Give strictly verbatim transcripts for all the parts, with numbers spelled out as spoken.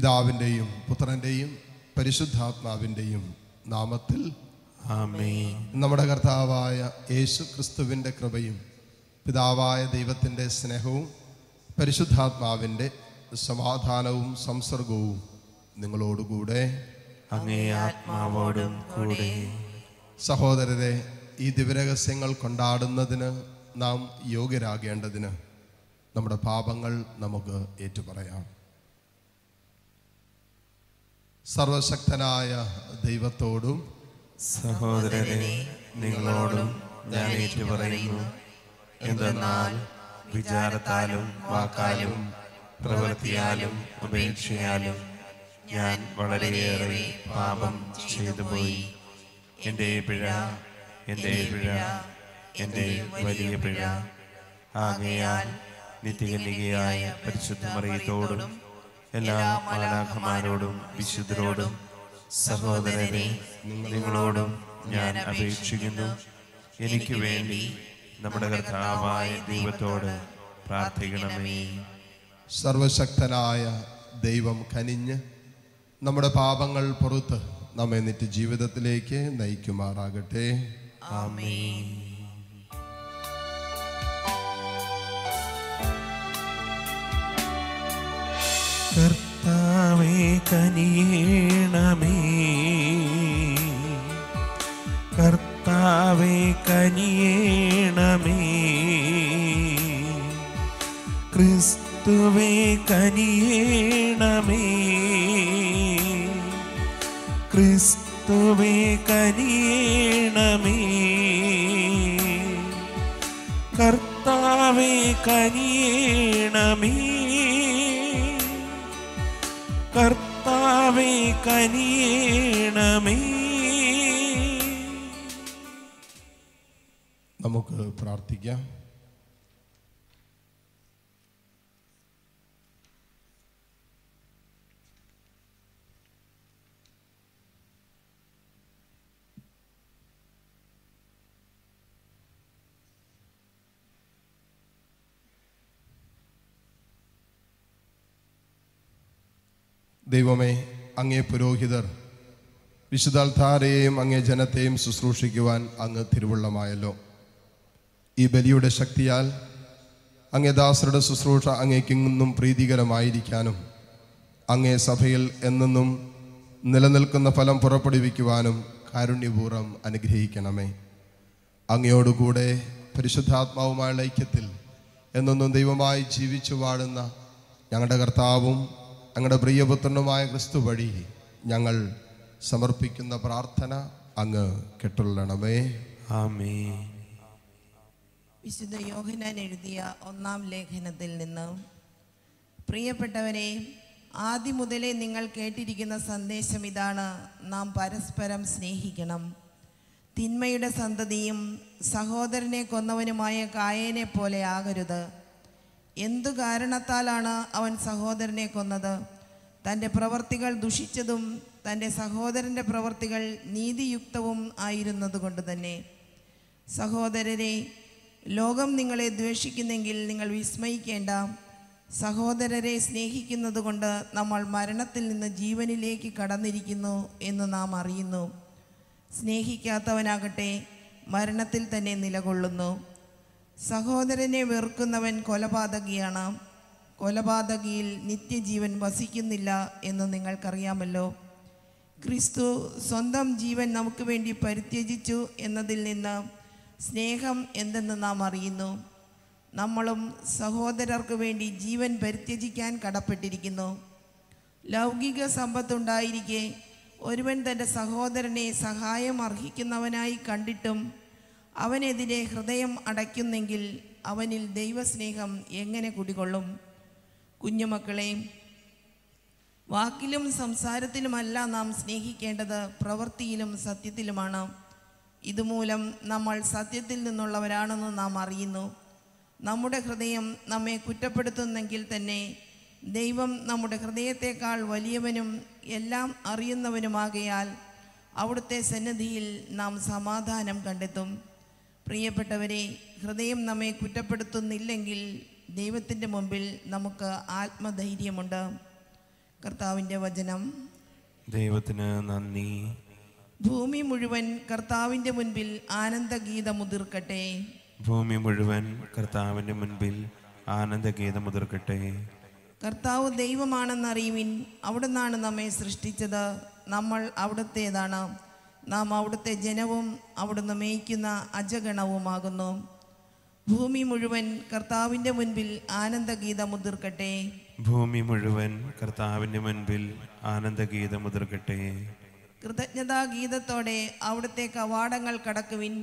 പിതാവിൻ്റെയും പുത്രൻ്റെയും പരിശുദ്ധാത്മാവിൻ്റെയും നാമത്തിൽ ആമേൻ. നമ്മുടെ കർത്താവായ യേശുക്രിസ്തുവിൻ്റെ കൃപയും പിതാവായ ദൈവത്തിൻ്റെ സ്നേഹവും പരിശുദ്ധാത്മാവിൻ്റെ സമാധാനവും സംസർഗവും നിങ്ങളോടുകൂടെ അങ്ങേ ആത്മാവോടും കൂടെ. സഹോദരരെ, ഈ ദിവ്യരഹസ്യങ്ങൾ കൊണ്ടാടുന്നതിന് നാം യോഗ്യരാകേണ്ടതിന് നമ്മുടെ പാപങ്ങൾ നമുക്ക് ഏറ്റുപറയാം. സർവശക്തനായ ദൈവത്തോടും സഹോദരനെ നിങ്ങളോടും ഞാൻ ഏറ്റുപറയുന്നു, എന്തെന്നാൽ വിചാരത്താലും വാക്കാലും പ്രവൃത്തിയാലും ഉപേക്ഷയാലും ഞാൻ വളരെയേറെ പാപം ചെയ്തുപോയി. എൻ്റെ പിഴ, എൻ്റെ പിഴ, എൻ്റെ വലിയ പിഴ. ആകയാൽ നിത്യകന്യകയായ പരിശുദ്ധ മറിയത്തോടും എല്ലാ മാലാഖമാരോടും വിശുദ്ധരോടും സഹോദരനെ നിങ്ങളോടും ഞാൻ അപേക്ഷിക്കുന്നു, എനിക്ക് വേണ്ടി നമ്മുടെ കർത്താവായ ദൈവത്തോട് പ്രാർത്ഥിക്കണമേ. സർവശക്തനായ ദൈവം കനിഞ്ഞ് നമ്മുടെ പാപങ്ങൾ പുറത്ത് നമ്മെ നിത്യ ജീവിതത്തിലേക്ക് നയിക്കുമാറാകട്ടെ. ആമേൻ. കർത്താവേ കനിയണമേ, കർത്താവേ കനിയണമേ, ക്രിസ്തുവേ കനിയണമേ, ക്രിസ്തുവേ കനിയണമേ, കർത്താവേ കനിയണമേ, കർത്താവേ കനിയണമേ. നമുക്ക് പ്രാർത്ഥിക്കാം. ദൈവമേ, അങ്ങേ പുരോഹിതർ വിശുദ്ധാൽത്താരെയും അങ്ങേ ജനത്തെയും ശുശ്രൂഷിക്കുവാൻ അങ്ങ് തിരുവുള്ളമായല്ലോ. ഈ ബലിയുടെ ശക്തിയാൽ അങ്ങേ ദാസരുടെ ശുശ്രൂഷ അങ്ങേക്കെന്നും പ്രീതികരമായിരിക്കാനും അങ്ങേ സഭയിൽ എന്നെന്നും നിലനിൽക്കുന്ന ഫലം പുറപ്പെടുവിക്കുവാനും കാരുണ്യപൂർവ്വം അനുഗ്രഹിക്കണമേ. അങ്ങയോടുകൂടെ പരിശുദ്ധാത്മാവുമായുള്ള ഐക്യത്തിൽ എന്നെന്നും ദൈവമായി ജീവിച്ചു വാഴുന്ന ഞങ്ങളുടെ കർത്താവും ഞങ്ങളുടെ പ്രിയപുത്രനുമായ ക്രിസ്തു വഴി ഞങ്ങൾ സമർപ്പിക്കുന്ന പ്രാർത്ഥന അങ്ങ് കേട്ടൊള്ളണമേ. ആമേൻ. വിശുദ്ധ യോഹന്നാൻ എഴുതിയ ഒന്നാം ലേഖനത്തിൽ നിന്ന്: പ്രിയപ്പെട്ടവരെ, ആദ്യം മുതലേ നിങ്ങൾ കേട്ടിരിക്കുന്ന സന്ദേശം ഇതാണ്, നാം പരസ്പരം സ്നേഹിക്കണം. തിന്മയുടെ സന്തതിയും സഹോദരനെ കൊന്നവനുമായ കായേനെ പോലെ ആകരുത്. എന്തു കാരണത്താലാണ് അവൻ സഹോദരനെ കൊന്നത്? തൻ്റെ പ്രവർത്തികൾ ദുഷിച്ചതും തൻ്റെ സഹോദരൻ്റെ പ്രവർത്തികൾ നീതിയുക്തവും ആയിരുന്നതുകൊണ്ട് തന്നെ. സഹോദരരെ, ലോകം നിങ്ങളെ ദ്വേഷിക്കുന്നെങ്കിൽ നിങ്ങൾ വിസ്മയിക്കേണ്ട. സഹോദരരെ സ്നേഹിക്കുന്നത് കൊണ്ട് നമ്മൾ മരണത്തിൽ നിന്ന് ജീവനിലേക്ക് കടന്നിരിക്കുന്നു എന്ന് നാം അറിയുന്നു. സ്നേഹിക്കാത്തവനാകട്ടെ മരണത്തിൽ തന്നെ നിലകൊള്ളുന്നു. സഹോദരനെ വെറുക്കുന്നവൻ കൊലപാതകിയാണ്. കൊലപാതകിയിൽ നിത്യജീവൻ വസിക്കുന്നില്ല എന്ന് നിങ്ങൾക്കറിയാമല്ലോ. ക്രിസ്തു സ്വന്തം ജീവൻ നമുക്ക് വേണ്ടി പരിത്യജിച്ചു എന്നതിൽ നിന്ന് സ്നേഹം എന്തെന്ന് നാം അറിയുന്നു. നമ്മളും സഹോദരർക്ക് വേണ്ടി ജീവൻ പരിത്യജിക്കാൻ കടപ്പെട്ടിരിക്കുന്നു. ലൗകിക സമ്പത്തുണ്ടായിരിക്കെ ഒരുവൻ തൻ്റെ സഹോദരനെ സഹായം അർഹിക്കുന്നവനായി കണ്ടിട്ടും അവനെതിരെ ഹൃദയം അടയ്ക്കുന്നെങ്കിൽ അവനിൽ ദൈവസ്നേഹം എങ്ങനെ കുടികൊള്ളും? കുഞ്ഞുമക്കളെ, വാക്കിലും സംസാരത്തിലുമല്ല നാം സ്നേഹിക്കേണ്ടത്, പ്രവൃത്തിയിലും സത്യത്തിലുമാണ്. ഇതുമൂലം നമ്മൾ സത്യത്തിൽ നിന്നുള്ളവരാണെന്ന് നാം അറിയുന്നു. നമ്മുടെ ഹൃദയം നമ്മെ കുറ്റപ്പെടുത്തുന്നെങ്കിൽ തന്നെ ദൈവം നമ്മുടെ ഹൃദയത്തെക്കാൾ വലിയവനും എല്ലാം അറിയുന്നവനുമാകയാൽ അവിടുത്തെ സന്നിധിയിൽ നാം സമാധാനം കണ്ടെത്തും. പ്രിയപ്പെട്ടവരെ, ഹൃദയം നമ്മെ കുറ്റപ്പെടുത്തുന്നില്ലെങ്കിൽ ദൈവത്തിൻ്റെ മുമ്പിൽ നമുക്ക് ആത്മധൈര്യമുണ്ട്. കർത്താവിന്റെ വചനം. ദൈവത്തിനു നന്ദി. ഭൂമി മുഴുവൻ കർത്താവിന്റെ മുൻപിൽ ആനന്ദഗീതം ഉദിർക്കട്ടെ. ഭൂമി മുഴുവൻ കർത്താവിന്റെ മുൻപിൽ ആനന്ദഗീതം ഉദിർക്കട്ടെ. കർത്താവ് ദൈവമാണെന്ന് അറിയുവിൻ. അവിടുന്നാണ് നമ്മെ സൃഷ്ടിച്ചത്, നമ്മൾ അവിടുത്തേതാണ്. നാം അവിടുത്തെ ജനവും അവിടുന്ന് മേയ്ക്കുന്ന അജഗണവുമാകുന്നു. ഭൂമി മുഴുവൻ കർത്താവിന്റെ മുൻപിൽ ആനന്ദഗീതം ഉദിർക്കട്ടെ. ഭൂമി മുഴുവൻ കർത്താവിന്റെ മുൻപിൽ ആനന്ദഗീതം ഉദിർക്കട്ടെ. കൃതജ്ഞതാഗീതത്തോടെ അവിടുത്തെ കവാടങ്ങൾ കടക്കുവിൻ.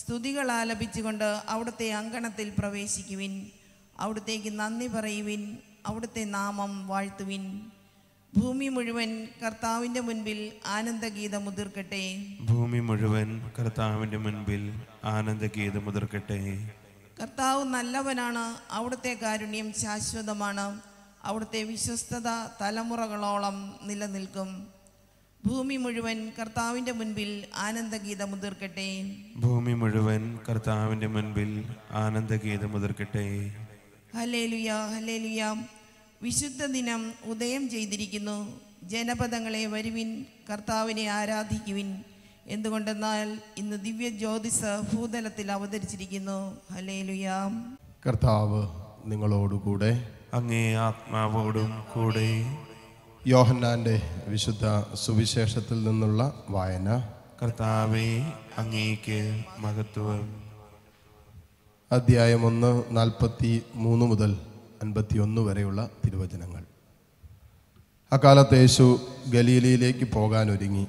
സ്തുതികൾ ആലപിച്ചുകൊണ്ട് അവിടുത്തെ അങ്കണത്തിൽ പ്രവേശിക്കുവിൻ. അവിടുത്തേക്ക് നന്ദി പറയുവിൻ, അവിടുത്തെ നാമം വാഴ്ത്തുവിൻ. ഭൂമി മുഴുവൻ കർത്താവിന്റെ മുൻപിൽ ആനന്ദഗീതം ഉദിർക്കട്ടെ. ഭൂമി മുഴുവൻ കർത്താവിന്റെ മുൻപിൽ ആനന്ദഗീതം ഉദിർക്കട്ടെ. കർത്താവ് നല്ലവനാണ്, അവിടുത്തെ കാരുണ്യം ശാശ്വതമാണ്. അവിടുത്തെ വിശ്വസ്തത തലമുറകളോളം നിലനിൽക്കും. ഭൂമി മുഴുവൻ കർത്താവിന്റെ മുൻപിൽ ആനന്ദഗീതം ഉദിർക്കട്ടെ. ഭൂമി മുഴുവൻ കർത്താവിന്റെ മുൻപിൽ ആനന്ദഗീതം ഉദിർക്കട്ടെ. Hallelujah, hallelujah. വിശുദ്ധ ദിനം ഉദയം ചെയ്തിരിക്കുന്നു. ജനപദങ്ങളെ വരുവിൻ, കർത്താവിനെ ആരാധിക്കുവിൻ. എന്തുകൊണ്ടെന്നാൽ ഇന്ന് ദിവ്യ ജ്യോതിസ് ഭൂതലത്തിൽ അവതരിച്ചിരിക്കുന്നു. ഹല്ലേലൂയ. കർത്താവ് നിങ്ങളോടുകൂടെ, അങ്ങേ ആത്മാവോടും കൂടെ. യോഹന്നാന്റെ വിശുദ്ധ സുവിശേഷത്തിൽ നിന്നുള്ള വായന. കർത്താവേ, അങ്ങേക്ക് മഹത്വം. അധ്യായം ഒന്ന്, നാൽപ്പത്തി മൂന്ന് മുതൽ അൻപത്തി ഒന്ന് വരെയുള്ള തിരുവചനങ്ങൾ. അക്കാലത്ത് യേശു ഗലീലയിലേക്ക് പോകാനൊരുങ്ങി.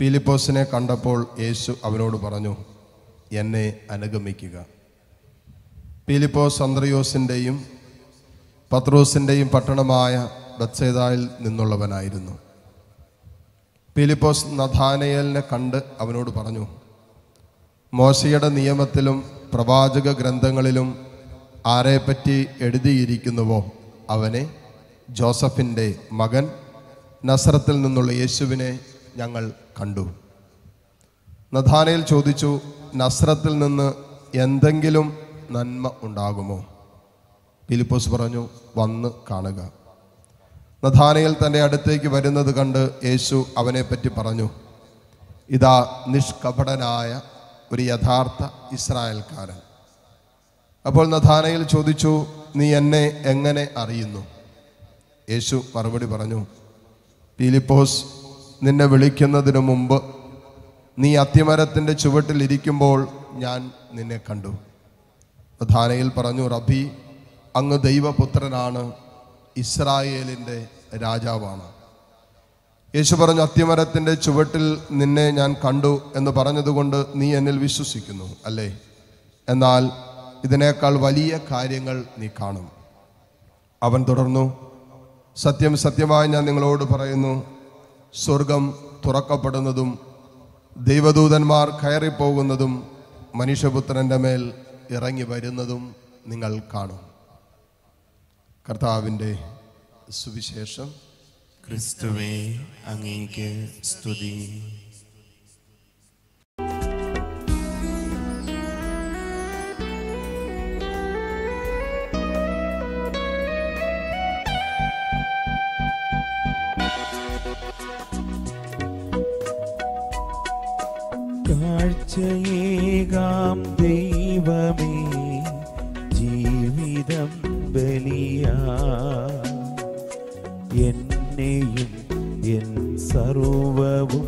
ഫിലിപ്പോസിനെ കണ്ടപ്പോൾ യേശു അവനോട് പറഞ്ഞു, എന്നെ അനുഗമിക്കുക. ഫിലിപ്പോസ് അന്ത്രയോസിൻ്റെയും പത്രോസിൻ്റെയും പട്ടണമായ ബത്സേദായിൽ നിന്നുള്ളവനായിരുന്നു. ഫിലിപ്പോസ് നഥാനയേലിനെ കണ്ട് അവനോട് പറഞ്ഞു, മോശയുടെ നിയമത്തിലും പ്രവാചക ഗ്രന്ഥങ്ങളിലും ആരെപ്പറ്റി എഴുതിയിരിക്കുന്നുവോ അവനെ, ജോസഫിൻ്റെ മകൻ നസറത്തിൽ നിന്നുള്ള യേശുവിനെ ഞങ്ങൾ കണ്ടു. നഥാനയേൽ ചോദിച്ചു, നസറത്തിൽ നിന്ന് എന്തെങ്കിലും നന്മ ഉണ്ടാകുമോ? ഫിലിപ്പോസ് പറഞ്ഞു, വന്ന് കാണുക. നഥാനയേൽ തൻ്റെ അടുത്തേക്ക് വരുന്നത് കണ്ട് യേശു അവനെപ്പറ്റി പറഞ്ഞു, ഇതാ നിഷ്കപടനായ ഒരു യഥാർത്ഥ ഇസ്രായേൽക്കാരൻ. അപ്പോൾ നഥാനയേൽ ചോദിച്ചു, നീ എന്നെ എങ്ങനെ അറിയുന്നു? യേശു മറുപടി പറഞ്ഞു, ഫിലിപ്പോസ്, നിന്നെ വിളിക്കുന്നതിന് മുമ്പ് നീ അത്തിമരത്തിൻ്റെ ചുവട്ടിലിരിക്കുമ്പോൾ ഞാൻ നിന്നെ കണ്ടു. നഥാനയേൽ പറഞ്ഞു, റബ്ബി, അങ്ങ് ദൈവപുത്രനാണ്, ഇസ്രായേലിൻ്റെ രാജാവാണ്. യേശു പറഞ്ഞു, അത്തിമരത്തിൻ്റെ ചുവട്ടിൽ നിന്നെ ഞാൻ കണ്ടു എന്ന് പറഞ്ഞതുകൊണ്ട് നീ എന്നിൽ വിശ്വസിക്കുന്നു അല്ലേ? എന്നാൽ ഇതിനേക്കാൾ വലിയ കാര്യങ്ങൾ നീ കാണും. അവൻ തുടർന്നു, സത്യം സത്യമായി ഞാൻ നിങ്ങളോട് പറയുന്നു, സ്വർഗം തുറക്കപ്പെടുന്നതും ദൈവദൂതന്മാർ കയറിപ്പോകുന്നതും മനുഷ്യപുത്രൻ്റെ മേൽ ഇറങ്ങി വരുന്നതും നിങ്ങൾ കാണും. കർത്താവിൻ്റെ സുവിശേഷം. ക്രിസ്തുവേ, അങ്ങേക്ക് സ്തുതി. കാഴ്ചയേകാം ദൈവമേ, ജീവിതം ബലിയായി എന്നെയും എൻ സർവവും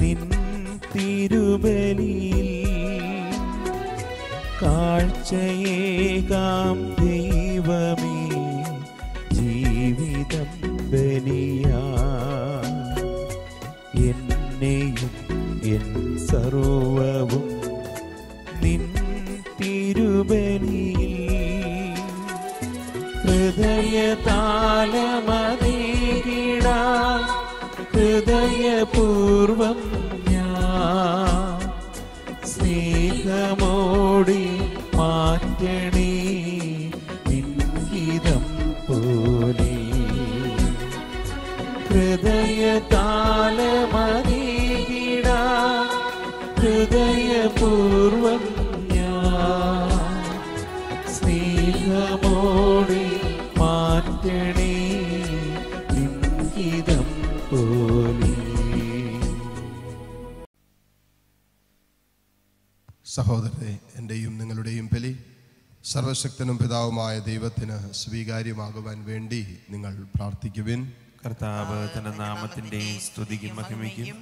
നിൻ തിരുബലിയിൽ കാഴ്ചയേകാം ദൈവമേ, ജീവിതം ബലിയായി എന്നെയും എൻ സർവവും നിൻ തിരുബലിയിൽ ഹൃദയതാലമതിരിട ഹൃദയപൂർവം ഞാൻ സ്നേഹമോടി മാറ്റണി നിൻഗീതം പോലെ. ഹൃദയതാലമതിരിട ഹൃദയപൂർവം ഞാൻ സ്നേഹമോടി മാറ്റണേ. സഹോദരരെ, എൻ്റെയും നിങ്ങളുടെയും ബലി സർവശക്തനും പിതാവുമായ ദൈവത്തിന് സ്വീകാര്യമാകുവാൻ വേണ്ടി നിങ്ങൾ പ്രാർത്ഥിക്കുവിൻ. കർത്താവ് തന്റെ നാമത്തിന്റെ സ്തുതിക്കും മഹിമയ്ക്കും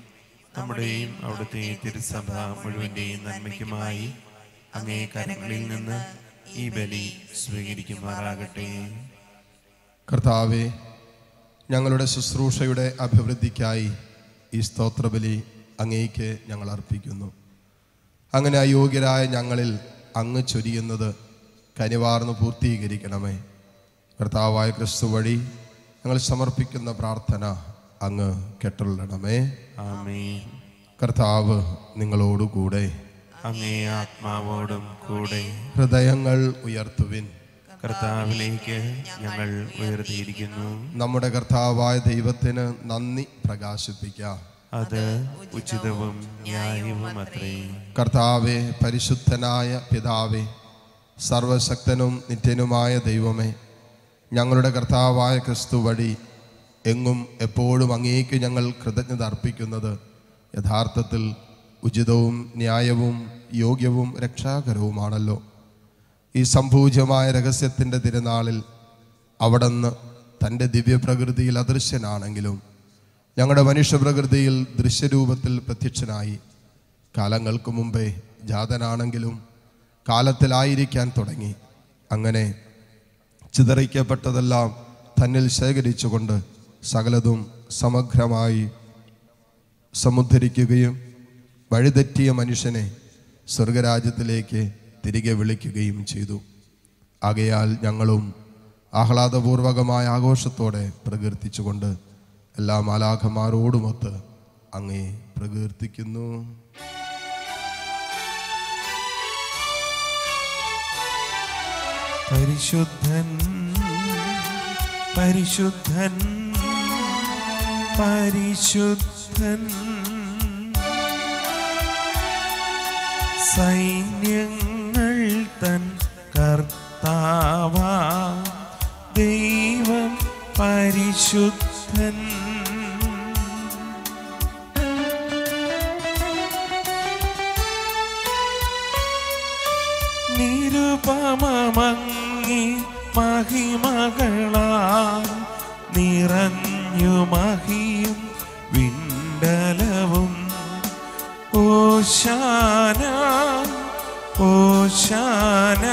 നമ്മുടെയും അവിടുത്തെ തിരുസഭ മുഴുവൻ്റെയും നന്മയ്ക്കുമായി അങ്ങേ കരങ്ങളിൽ നിന്ന് ഈ ബലി സ്വീകരിക്കുമാറാകട്ടെ. കർത്താവേ, ഞങ്ങളുടെ ശുശ്രൂഷയുടെ അഭിവൃദ്ധിക്കായി ഈ സ്തോത്രബലി അങ്ങേക്ക് ഞങ്ങൾ അർപ്പിക്കുന്നു. അങ്ങനെ അയോഗ്യരായ ഞങ്ങളിൽ അങ്ങ് ചൊരിയുന്നത് കനിവാർന്ന് പൂർത്തീകരിക്കണമേ. കർത്താവായ ക്രിസ്തു വഴി ഞങ്ങൾ സമർപ്പിക്കുന്ന പ്രാർത്ഥന അങ്ങ് കേട്ടരുളണമേ. ആമേൻ. കർത്താവ് നിങ്ങളോടുകൂടെ. അങ്ങേ ആത്മാവോടും കൂടെ. ഹൃദയങ്ങൾ ഉയർത്തുവിൻ. കർത്താവിലേക്ക് ഞങ്ങൾ ഉയർത്തിയിരിക്കുന്നു. നമ്മുടെ കർത്താവായ ദൈവത്തിന് നന്ദി പ്രകാശിപ്പിക്കാം, അത് ഉചിതവും ന്യായവുമത്രേ. കർത്താവേ, പരിശുദ്ധനായ പിതാവേ, സർവശക്തനും നിത്യനുമായ ദൈവമേ, ഞങ്ങളുടെ കർത്താവായ ക്രിസ്തു വഴി എങ്ങും എപ്പോഴും അങ്ങേക്ക് ഞങ്ങൾ കൃതജ്ഞത അർപ്പിക്കുന്നത് യഥാർത്ഥത്തിൽ ഉചിതവും ന്യായവും യോഗ്യവും രക്ഷാകരവുമാണല്ലോ. ഈ സംഭൂജ്യമായ രഹസ്യത്തിൻ്റെ തിരുനാളിൽ അവിടുന്ന് തൻ്റെ ദിവ്യപ്രകൃതിയിൽ അദൃശ്യനാണെങ്കിലും ഞങ്ങളുടെ മനുഷ്യപ്രകൃതിയിൽ ദൃശ്യരൂപത്തിൽ പ്രത്യക്ഷനായി കാലങ്ങൾക്ക് മുമ്പേ ജാതനാണെങ്കിലും കാലത്തിലായിരിക്കാൻ തുടങ്ങി. അങ്ങനെ ചിതറിക്കപ്പെട്ടതെല്ലാം തന്നിൽ ശേഖരിച്ചുകൊണ്ട് സകലതും സമഗ്രമായി സമുദ്ധരിക്കുകയും വഴിതെറ്റിയ മനുഷ്യനെ സ്വർഗരാജ്യത്തിലേക്ക് തിരികെ വിളിക്കുകയും ചെയ്തു. ആകയാൽ ഞങ്ങളും ആഹ്ലാദപൂർവകമായ ആഘോഷത്തോടെ പ്രകീർത്തിച്ചുകൊണ്ട് എല്ലാ മാലാഖമാരോടുമൊത്ത് അങ്ങേ പ്രകീർത്തിക്കുന്നു. പരിശുദ്ധൻ, പരിശുദ്ധൻ, പരിശുദ്ധൻ, സൈന്യങ്ങൾ തൻ കർത്താവാ ദൈവം പരിശുദ്ധൻ. നിരുപമമങ്ങി മഹിമകളാൽ നിറഞ്ഞു മഹിയും വിണ്ടലവും. ഓശാന, ഓശാന,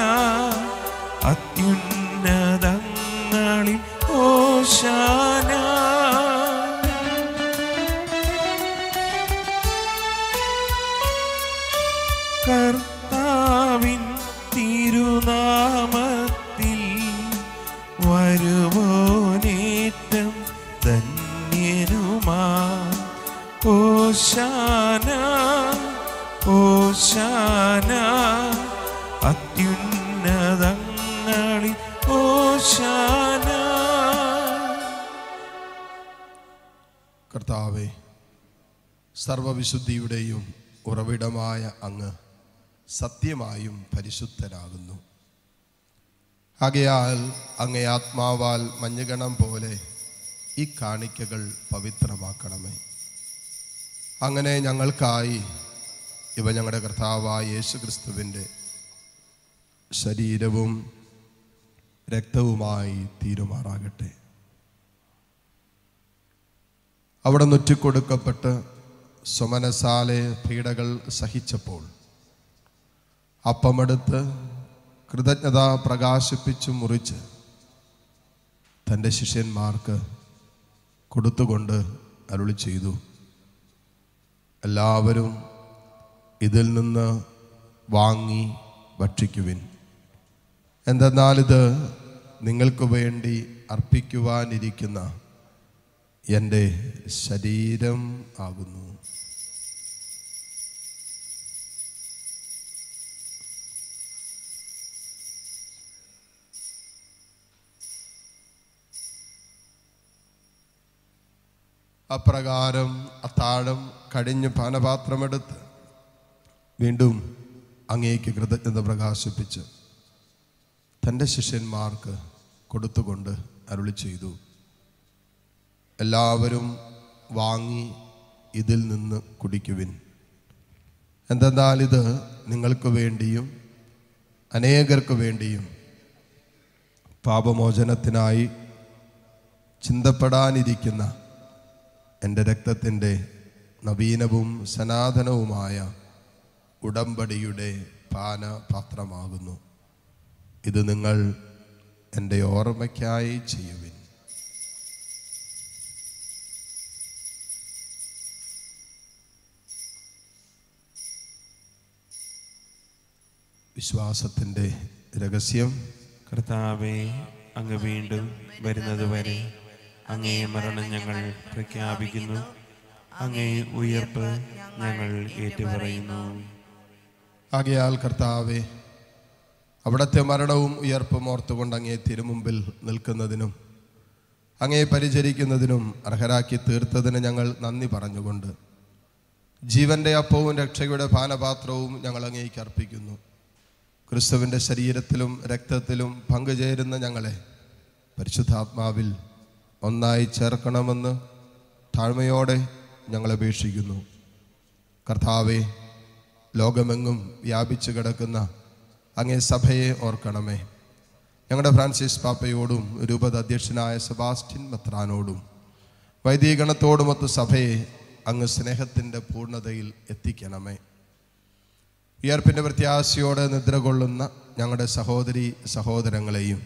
അത്യുന്നതങ്ങളിൽ ഓശാന. കർത്താവിൻ തിരുനാമത്തിൽ വരുവോനേറ്റം ധന്യനുമാ. ഓശാന, ഓശാന, അത്യുന്നതങ്ങളിൽ ഓശാന. കർത്താവേ, സർവവിശുദ്ധിയുടെയും ഉറവിടമായ അങ്ങ് സത്യമായും പരിശുദ്ധനാകുന്നു. ആകയാൽ അങ്ങേ ആത്മാവാൽ മഞ്ഞുകണം പോലെ ഈ കാണിക്കകൾ പവിത്രമാക്കണമേ. അങ്ങനെ ഞങ്ങൾക്കായി ഇവ ഞങ്ങളുടെ കർത്താവായ യേശുക്രിസ്തുവിൻ്റെ ശരീരവും രക്തവുമായി തീരുമാറാകട്ടെ. അവിടെ നുറ്റിക്കൊടുക്കപ്പെട്ട് സുമനസാലെ പീഡകൾ സഹിച്ചപ്പോൾ അപ്പമെടുത്ത് കൃതജ്ഞത പ്രകാശിപ്പിച്ചു മുറിച്ച് തൻ്റെ ശിഷ്യന്മാർക്ക് കൊടുത്തുകൊണ്ട് അരുളി ചെയ്തു, എല്ലാവരും ഇതിൽ നിന്ന് വാങ്ങി ഭക്ഷിക്കുവിൻ, എന്തെന്നാൽ ഇത് നിങ്ങൾക്ക് വേണ്ടി അർപ്പിക്കുവാനിരിക്കുന്ന എൻ്റെ ശരീരം ആകുന്നു. അപ്രകാരം അത്താഴം കഴിഞ്ഞ് പാനപാത്രമെടുത്ത് വീണ്ടും അങ്ങേക്ക് കൃതജ്ഞത പ്രകാശിപ്പിച്ച് തൻ്റെ ശിഷ്യന്മാർക്ക് കൊടുത്തുകൊണ്ട് അരുളി ചെയ്തു, എല്ലാവരും വാങ്ങി ഇതിൽ നിന്ന് കുടിക്കുവിൻ, എന്തെന്നാൽ ഇത് നിങ്ങൾക്ക് വേണ്ടിയും അനേകർക്ക് വേണ്ടിയും പാപമോചനത്തിനായി ചിന്തപ്പെടാനിരിക്കുന്ന എൻ്റെ രക്തത്തിൻ്റെ നവീനവും സനാതനവുമായ ഉടമ്പടിയുടെ പാനപാത്രമാകുന്നു. ഇത് നിങ്ങൾ എൻ്റെ ഓർമ്മയ്ക്കായി ചെയ്യുവിൻ. വിശ്വാസത്തിൻ്റെ രഹസ്യം. കർത്താവേ, അങ്ങ് വീണ്ടും വരുന്നതുവരെ അങ്ങേ മരണം ഞങ്ങൾ പ്രഖ്യാപിക്കുന്നു, അങ്ങേ ഉയർപ്പ് ഞങ്ങൾ ഏറ്റുപറയുന്നു. ആകയാൽ കർത്താവേ, അവിടുത്തെ മരണവും ഉയർപ്പും ഓർത്തുകൊണ്ട് അങ്ങേ തിരുമുമ്പിൽ നിൽക്കുന്നതിനും അങ്ങേ പരിചരിക്കുന്നതിനും അർഹരാക്കി തീർത്തതിന് ഞങ്ങൾ നന്ദി പറഞ്ഞുകൊണ്ട് ജീവൻ്റെ അപ്പവും രക്ഷയുടെ പാനപാത്രവും ഞങ്ങൾ അങ്ങേക്ക് അർപ്പിക്കുന്നു. ക്രിസ്തുവിൻ്റെ ശരീരത്തിലും രക്തത്തിലും പങ്കുചേരുന്ന ഞങ്ങളെ പരിശുദ്ധാത്മാവിൽ ഒന്നായി ചേർക്കണമെന്ന് താഴ്മയോടെ ഞങ്ങളപേക്ഷിക്കുന്നു. കർത്താവേ, ലോകമെങ്ങും വ്യാപിച്ചു കിടക്കുന്ന അങ്ങേ സഭയെ ഓർക്കണമേ. ഞങ്ങളുടെ ഫ്രാൻസിസ് പാപ്പയോടും രൂപത അധ്യക്ഷനായ സെബാസ്റ്റ്യൻ മെത്രാനോടും വൈദികഗണത്തോടുമൊത്ത് സഭയെ അങ്ങ് സ്നേഹത്തിൻ്റെ പൂർണ്ണതയിൽ എത്തിക്കണമേ. ഉയർപ്പിൻ്റെ പ്രത്യാശയോടെ നിദ്ര കൊള്ളുന്ന ഞങ്ങളുടെ സഹോദരി സഹോദരങ്ങളെയും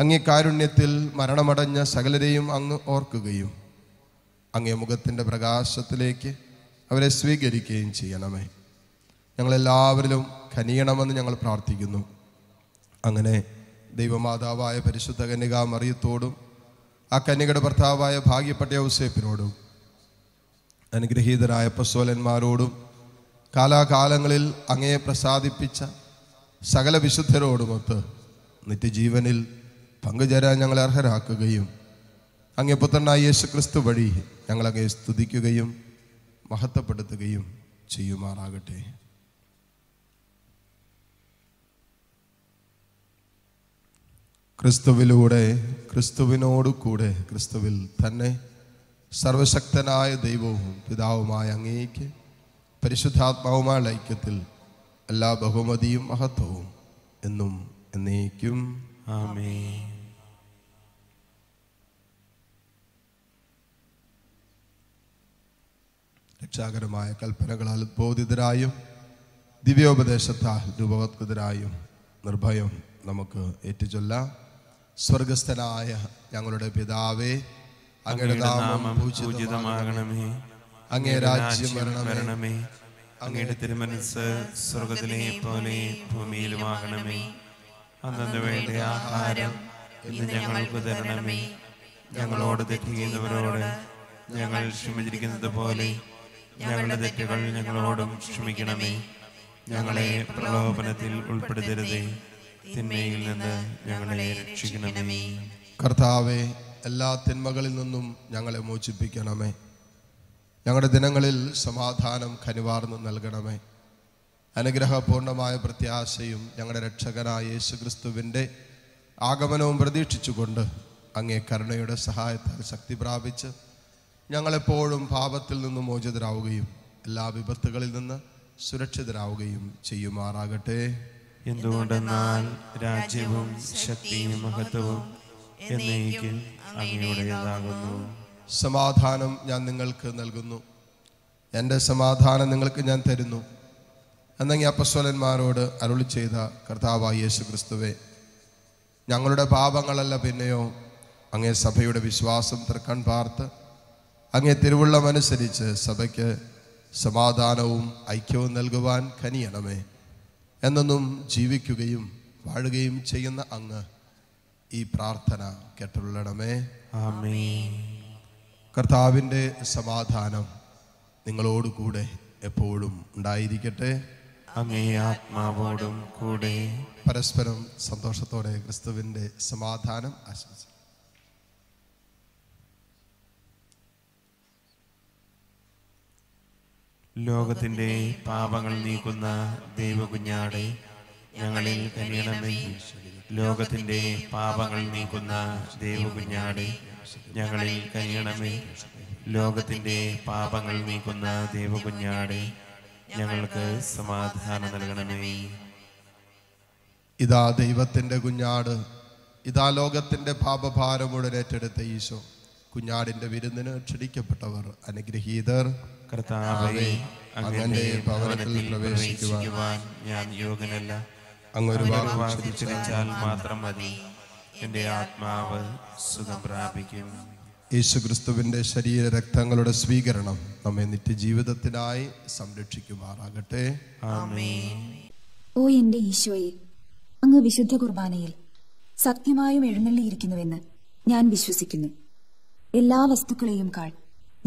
അങ്ങേ കാരുണ്യത്തിൽ മരണമടഞ്ഞ സകലരെയും അങ്ങ് ഓർക്കുകയും അങ്ങേ മുഖത്തിൻ്റെ പ്രകാശത്തിലേക്ക് അവരെ സ്വീകരിക്കുകയും ചെയ്യണമേ. ഞങ്ങളെല്ലാവരിലും കനിയണമെന്ന് ഞങ്ങൾ പ്രാർത്ഥിക്കുന്നു. അങ്ങനെ ദൈവമാതാവായ പരിശുദ്ധ കന്യകാ മറിയത്തോടും ആ കന്യകയുടെ ഭർത്താവായ ഭാഗ്യപ്പെട്ട ഔസേപ്പിനോടും അനുഗ്രഹീതരായ അപ്പോസ്തലന്മാരോടും കാലാകാലങ്ങളിൽ അങ്ങയെ പ്രസാദിപ്പിച്ച സകല വിശുദ്ധരോടുമൊത്ത് നിത്യജീവനിൽ പങ്കുചേരാൻ ഞങ്ങളെ അർഹരാക്കുകയും അങ്ങേ പുത്രനായ യേശുക്രിസ്തു വഴി ഞങ്ങളങ്ങയെ സ്തുതിക്കുകയും മഹത്വപ്പെടുത്തുകയും ചെയ്യുമാറാകട്ടെ. ക്രിസ്തുവിലൂടെ ക്രിസ്തുവിനോടുകൂടെ ക്രിസ്തുവിൽ തന്നെ സർവശക്തനായ ദൈവവും പിതാവുമായ അങ്ങേക്ക് പരിശുദ്ധാത്മാവുമായ ഐക്യത്തിൽ എല്ലാ ബഹുമതിയും മഹത്വവും എന്നും എന്നേക്കും. ആമേൻ. രക്ഷാകരമായ കൽപ്പനകളാൽ ബോധിതരായും ദിവ്യോപദേശത്താൽ രൂപവത്കൃതരായും നിർഭയം നമുക്ക് ഏറ്റുചൊല്ലാം. സ്വർഗസ്ഥനായ ഞങ്ങളുടെ പിതാവേ, അങ്ങയുടെ നാമം പൂജിതമാകണമേ, അങ്ങേ രാജ്യം വരണമേ, അങ്ങയുടെ തിരുമനസ്സ് സ്വർഗത്തിലെ പോലെ ഭൂമിയിലുമാകണമേ. അന്നന്ന് വേണ്ട ആഹാരം ഇന്ന് ഞങ്ങൾക്ക് തരണമേ. ഞങ്ങളോട് തെറ്റ് ചെയ്യുന്നവരോട് ഞങ്ങൾ ക്ഷമിച്ചിരിക്കുന്നത് പോലെ ഞങ്ങളുടെ തെറ്റുകൾ ഞങ്ങളോടും ക്ഷമിക്കണമേ. ഞങ്ങളെ പ്രലോഭനത്തിൽ ഉൾപ്പെടുത്തരുതേ, തിന്മയിൽ നിന്ന് ഞങ്ങളെ രക്ഷിക്കണമേ. കർത്താവേ, എല്ലാ തിന്മകളിൽ നിന്നും ഞങ്ങളെ മോചിപ്പിക്കണമേ. ഞങ്ങളുടെ ദിനങ്ങളിൽ സമാധാനം കനിവാർന്ന് നൽകണമേ. അനുഗ്രഹപൂർണമായ പ്രത്യാശയും ഞങ്ങളുടെ രക്ഷകനായ യേശുക്രിസ്തുവിൻ്റെ ആഗമനവും പ്രതീക്ഷിച്ചുകൊണ്ട് അങ്ങേ കരുണയുടെ സഹായത്താൽ ശക്തി പ്രാപിച്ച് ഞങ്ങളെപ്പോഴും പാപത്തിൽ നിന്നും മോചിതരാവുകയും എല്ലാ വിപത്തുകളിൽ നിന്ന് സുരക്ഷിതരാവുകയും ചെയ്യുമാറാകട്ടെ. എന്തുകൊണ്ടെന്നാൽ രാജ്യവും ശക്തിയും മഹത്വവും എന്നേക്കും അങ്ങയുടേതാകുന്നു. സമാധാനം ഞാൻ നിങ്ങൾക്ക് നൽകുന്നു, എൻ്റെ സമാധാനം നിങ്ങൾക്ക് ഞാൻ തരുന്നു എന്നെങ്കിൽ അപ്പോസ്തലന്മാരോട് അരുളി ചെയ്ത കർത്താവായ യേശുക്രിസ്തുവേ, ഞങ്ങളുടെ പാപങ്ങളല്ല പിന്നെയോ അങ്ങേ സഭയുടെ വിശ്വാസം തൃക്കൺ പാർത്ത് അങ്ങേ തിരുവുള്ളമനുസരിച്ച് സഭയ്ക്ക് സമാധാനവും ഐക്യവും നൽകുവാൻ കനിയണമേ. എന്നെന്നും ജീവിക്കുകയും വാഴുകയും ചെയ്യുന്ന അങ്ങ് ഈ പ്രാർത്ഥന കേട്ടരുളണമേ. ആമേൻ. കർത്താവിൻ്റെ സമാധാനം നിങ്ങളോടുകൂടെ എപ്പോഴും ഉണ്ടായിരിക്കട്ടെ. അങ്ങേ ആത്മാവോടും കൂടെ. പരസ്പരം സന്തോഷത്തോടെ ക്രിസ്തുവിൻ്റെ സമാധാനം ആശംസിക്കും. ലോകത്തിൻ്റെ പാപങ്ങൾ നീക്കുന്ന ദൈവകുഞ്ഞാടെ, ഞങ്ങളിൽ കനിയണമേ. ലോകത്തിൻ്റെ പാപങ്ങൾ നീക്കുന്ന ദൈവകുഞ്ഞാടെ, ഞങ്ങളിൽ കനിയണമേ. ലോകത്തിൻ്റെ പാപങ്ങൾ നീക്കുന്ന ദൈവകുഞ്ഞാടെ, ഞങ്ങൾക്ക് സമാധാനം നൽകണമേ. ഇതാ ദൈവത്തിൻ്റെ കുഞ്ഞാട്, ഇതാ ലോകത്തിൻ്റെ പാപഭാരം ഉടലേറ്റെടുത്ത ഈശോ. കുഞ്ഞാടിൻ്റെ വിരുന്നിന് ക്ഷണിക്കപ്പെട്ടവർ അനുഗ്രഹീതർ. കർത്താവേ, അങ്ങയുടെ ഭവനത്തിൽ പ്രവേശിക്കുവാൻ ഞാൻ യോഗ്യനല്ല. അങ്ങ് ഒരു വാക്ക് ചൊരിഞ്ഞാൽ മാത്രം മതി, എൻ്റെ ആത്മാവ് സുഖം പ്രാപിക്കും. യേശുക്രിസ്തുവിൻ്റെ ശരീര രക്തങ്ങളുടെ സ്വീകരണം നമ്മെ നിത്യജീവിതത്തിനായി സംരക്ഷിക്കുമാറാകട്ടെ. ഓ എൻ്റെ ഈശോയെ, അങ്ങ് വിശുദ്ധ കുർബാനയിൽ സത്യമായും എഴുന്നള്ളിയിരിക്കുന്നുവെന്ന് ഞാൻ വിശ്വസിക്കുന്നു. എല്ലാ വസ്തുക്കളെയും കാൾ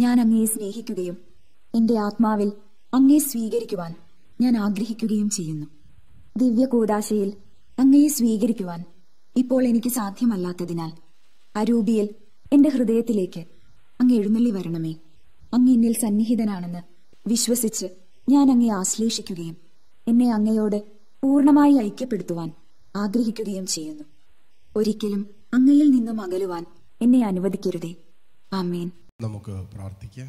ഞാൻ അങ്ങയെ സ്നേഹിക്കുകയും എൻ്റെ ആത്മാവിൽ അങ്ങയെ സ്വീകരിക്കുവാൻ ഞാൻ ആഗ്രഹിക്കുകയും ചെയ്യുന്നു. ദിവ്യ കൂദാശയിൽ അങ്ങയെ സ്വീകരിക്കുവാൻ ഇപ്പോൾ എനിക്ക് സാധ്യമല്ലാത്തതിനാൽ അരൂപിയിൽ എന്റെ ഹൃദയത്തിലേക്ക് അങ്ങ് എഴുന്നള്ളി വരണമേ. അങ്ങ് എന്നിൽ സന്നിഹിതനാണെന്ന് വിശ്വസിച്ച് ഞാൻ അങ്ങേ ആശ്ലേഷിക്കുകയും എന്നെ അങ്ങയോട് പൂർണ്ണമായി ഐക്യപ്പെടുത്തുവാൻ ആഗ്രഹിക്കുകയും ചെയ്യുന്നു. ഒരിക്കലും അങ്ങയിൽ നിന്നും അകലുവാൻ എന്നെ അനുവദിക്കരുതേ. ആമേൻ. നമുക്ക് പ്രാർത്ഥിക്കാം.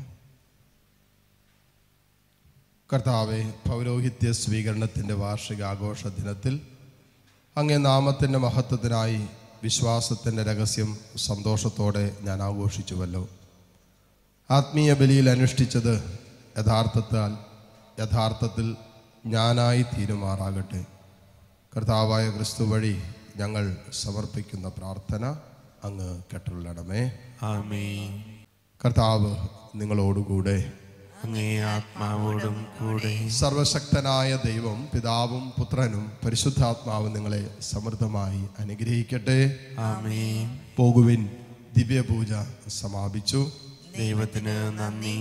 കർത്താവേ, പൗരോഹിത്യ സ്വീകരണത്തിന്റെ വാർഷികാഘോഷ ദിനത്തിൽ അങ്ങേ നാമത്തിന്റെ മഹത്വത്തിനായി വിശ്വാസത്തിൻ്റെ രഹസ്യം സന്തോഷത്തോടെ ഞാൻ ആഘോഷിച്ചുവല്ലോ. ആത്മീയ ബലിയിൽ അനുഷ്ഠിച്ചത് യഥാർത്ഥത്താൽ യഥാർത്ഥത്തിൽ ഞാനായി തീരുമാറാകട്ടെ. കർത്താവായ ക്രിസ്തു വഴി ഞങ്ങൾ സമർപ്പിക്കുന്ന പ്രാർത്ഥന അങ്ങ് കേട്ടരുളണമേ. ആമേൻ. കർത്താവ് നിങ്ങളോടുകൂടെ. അങ്ങേ ആത്മാവോടും കൂടെ. സർവശക്തനായ ദൈവം പിതാവും പുത്രനും പരിശുദ്ധാത്മാവും നിങ്ങളെ സമൃദ്ധമായി അനുഗ്രഹിക്കട്ടെ. ആമേൻ. പോകുവിൻ, ദിവ്യപൂജ സമാപിച്ചു. ദൈവത്തിന് നന്ദി.